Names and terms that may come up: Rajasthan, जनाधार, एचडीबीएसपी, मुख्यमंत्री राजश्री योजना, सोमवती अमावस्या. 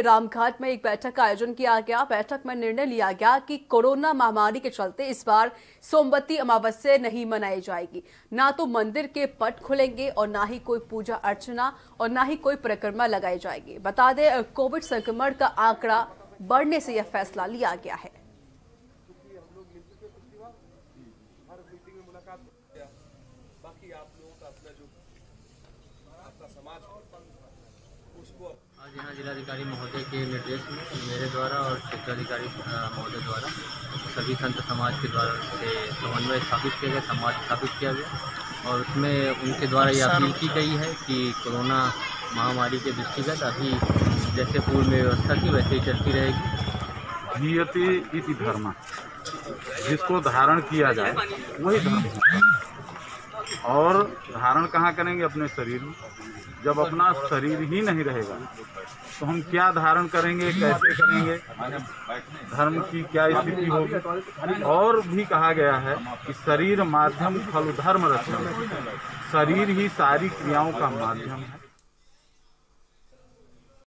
रामघाट में एक बैठक का आयोजन किया गया। बैठक में निर्णय लिया गया कि कोरोना महामारी के चलते इस बार सोमवती अमावस्या नहीं मनाई जाएगी। ना तो मंदिर के पट खुलेंगे और ना ही कोई पूजा अर्चना और ना ही कोई परिक्रमा लगाई जाएगी। बता दें, कोविड संक्रमण का आंकड़ा बढ़ने से यह फैसला लिया गया है। आज यहाँ जिलाधिकारी महोदय के निर्देश में मेरे द्वारा और क्षेत्राधिकारी महोदय द्वारा सभी संत समाज के द्वारा से समन्वय स्थापित किया गया, समाज स्थापित किया गया और उसमें उनके द्वारा यह अपील की गई है कि कोरोना महामारी के दृष्टिगत अभी जैसे पूर्व में व्यवस्था थी वैसे ही चलती रहेगी। जीयते इति धर्म, जिसको धारण किया जाए वही धर्म है। और धारण कहाँ करेंगे? अपने शरीर में। जब अपना शरीर ही नहीं रहेगा तो हम क्या धारण करेंगे, कैसे करेंगे, धर्म की क्या स्थिति होगी। और भी कहा गया है कि शरीर माध्यम खलु धर्म रचना, शरीर ही सारी क्रियाओं का माध्यम है।